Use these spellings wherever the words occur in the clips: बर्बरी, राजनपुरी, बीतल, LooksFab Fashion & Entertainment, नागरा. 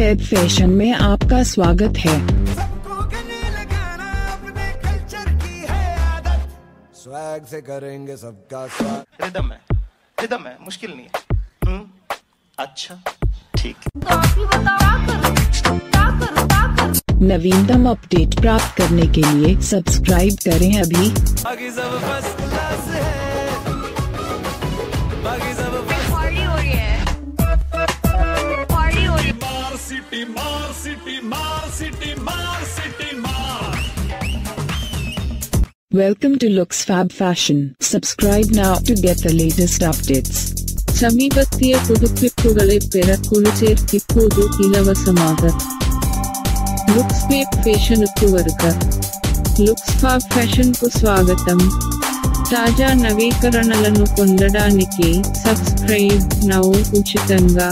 LooksFab fashion में आपका स्वागत है। स्वैग से करेंगे सबका स्वागत। रिदम है, मुश्किल नहीं है। अच्छा ठीक। नवीनतम अपडेट प्राप्त करने के लिए सब्सक्राइब करें अभी। बाकी सब फर्स्ट क्लास है। बाकी सब Welcome to LooksFab Fashion. Subscribe now to get the latest updates. ಸಮೀಪಸ್ಥೀಯ ಪುದುಕ್ಕಿಪ್ಪುಗಳೇ ಪೆರಕ್ಕುಳುಚೇರ್ಕಿಪ್ಪುದು ಇಲವಸಮಾಗ. LooksFab Fashion కు వరుక. LooksFab Fashion కు స్వాగతం. తాజా నవీకరణలను పొందడానికి సబ్స్క్రైబ్ నౌ ఉచితంగా.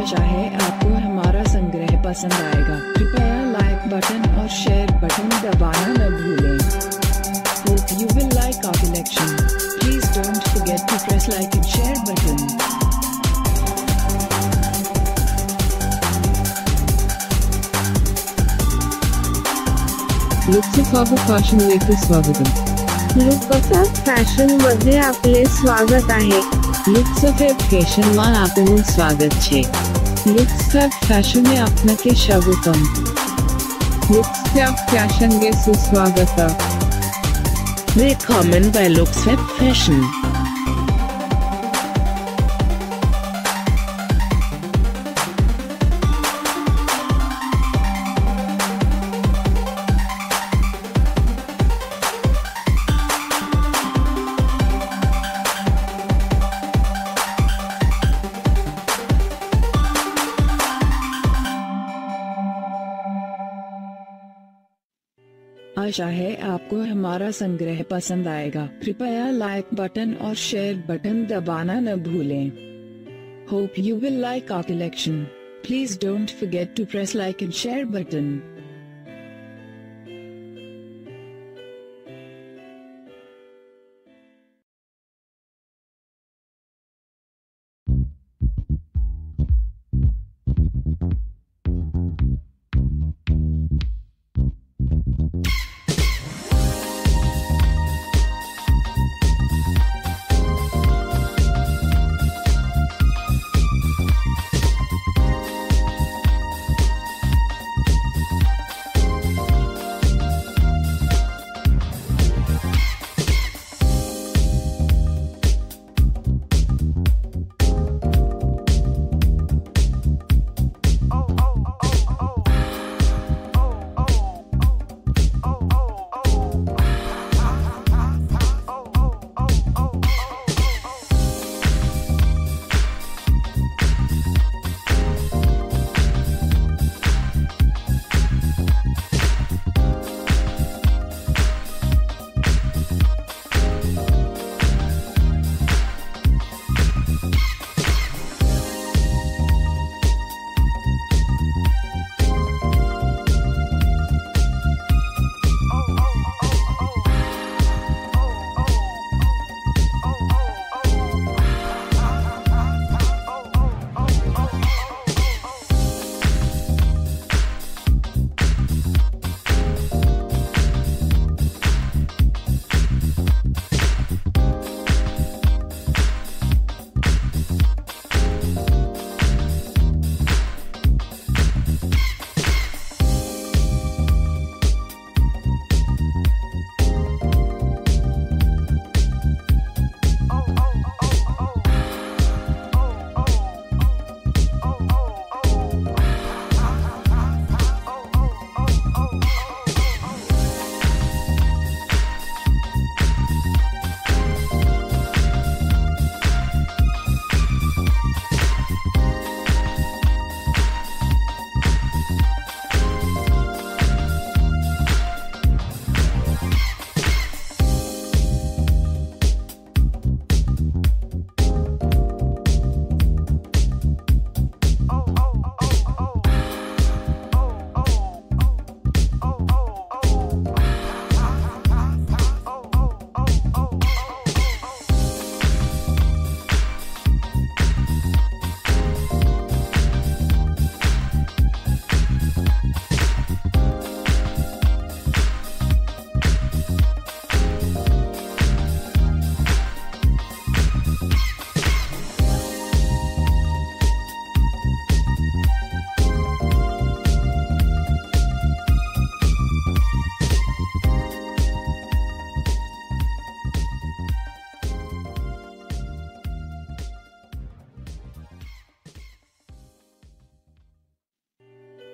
आशा है आपको हमारा संग्रह पसंद आएगा। कृपया लाइक बटन और शेयर बटन दबाना न भूलें। Hope you will like our collection. Please don't forget to press like and share button. LooksFab Fashion मध्ये स्वागतम. LooksFab Fashion मध्ये आपले स्वागत आहे. LooksFab Fashion માં આપનું સ્વાગત છે. LooksFab Fashion में आपके स्वागतम. LooksFab Fashion के सुस्वागतम. Willkommen bei LooksFab Fashion. आशा है आपको हमारा संग्रह पसंद आएगा। कृपया लाइक बटन और शेयर बटन दबाना न भूलें। Hope you will like our collection. Please don't forget to press like and share button.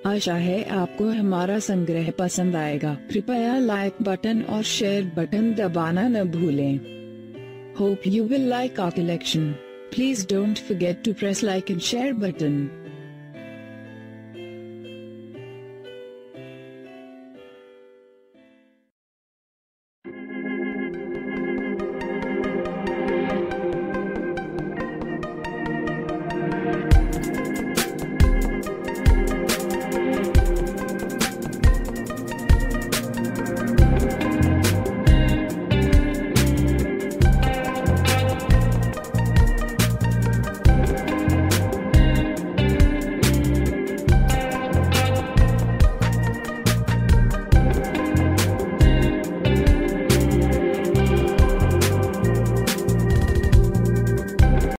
आशा है आपको हमारा संग्रह पसंद आएगा। कृपया लाइक बटन और शेयर बटन दबाना न भूलें। Hope you will like our collection. Please don't forget to press like and share button.